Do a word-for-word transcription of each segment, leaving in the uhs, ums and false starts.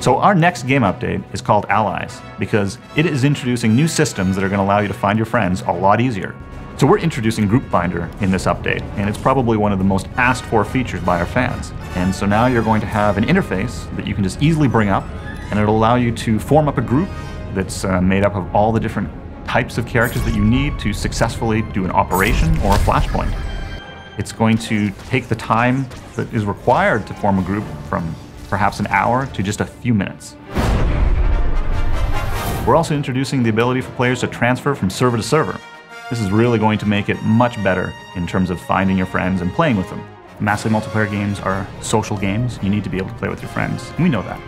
So our next game update is called Allies, because it is introducing new systems that are going to allow you to find your friends a lot easier. So we're introducing Group Finder in this update, and it's probably one of the most asked for features by our fans. And so now you're going to have an interface that you can just easily bring up, and it'll allow you to form up a group that's uh, made up of all the different types of characters that you need to successfully do an operation or a flashpoint. It's going to take the time that is required to form a group from perhaps an hour to just a few minutes. We're also introducing the ability for players to transfer from server to server. This is really going to make it much better in terms of finding your friends and playing with them. Massively multiplayer games are social games. You need to be able to play with your friends, and we know that.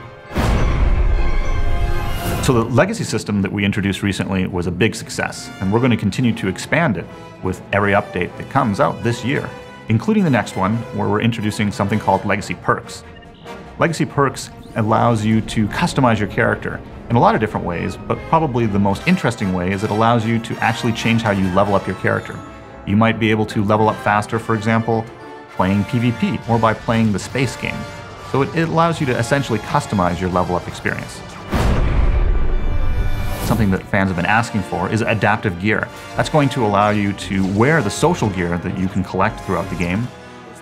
So the legacy system that we introduced recently was a big success, and we're going to continue to expand it with every update that comes out this year, including the next one, where we're introducing something called Legacy Perks. Legacy Perks allows you to customize your character in a lot of different ways, but probably the most interesting way is it allows you to actually change how you level up your character. You might be able to level up faster, for example, playing PvP or by playing the space game. So it, it allows you to essentially customize your level up experience. Something that fans have been asking for is adaptive gear. That's going to allow you to wear the social gear that you can collect throughout the game,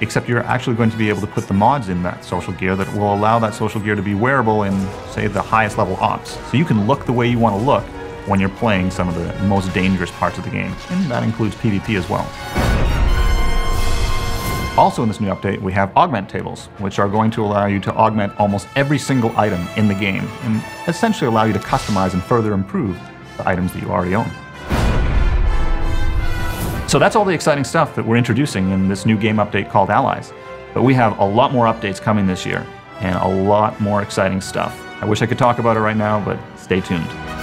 except you're actually going to be able to put the mods in that social gear that will allow that social gear to be wearable in, say, the highest level ops. So you can look the way you want to look when you're playing some of the most dangerous parts of the game, and that includes PvP as well. Also in this new update, we have augment tables, which are going to allow you to augment almost every single item in the game and essentially allow you to customize and further improve the items that you already own. So that's all the exciting stuff that we're introducing in this new game update called Allies. But we have a lot more updates coming this year and a lot more exciting stuff. I wish I could talk about it right now, but stay tuned.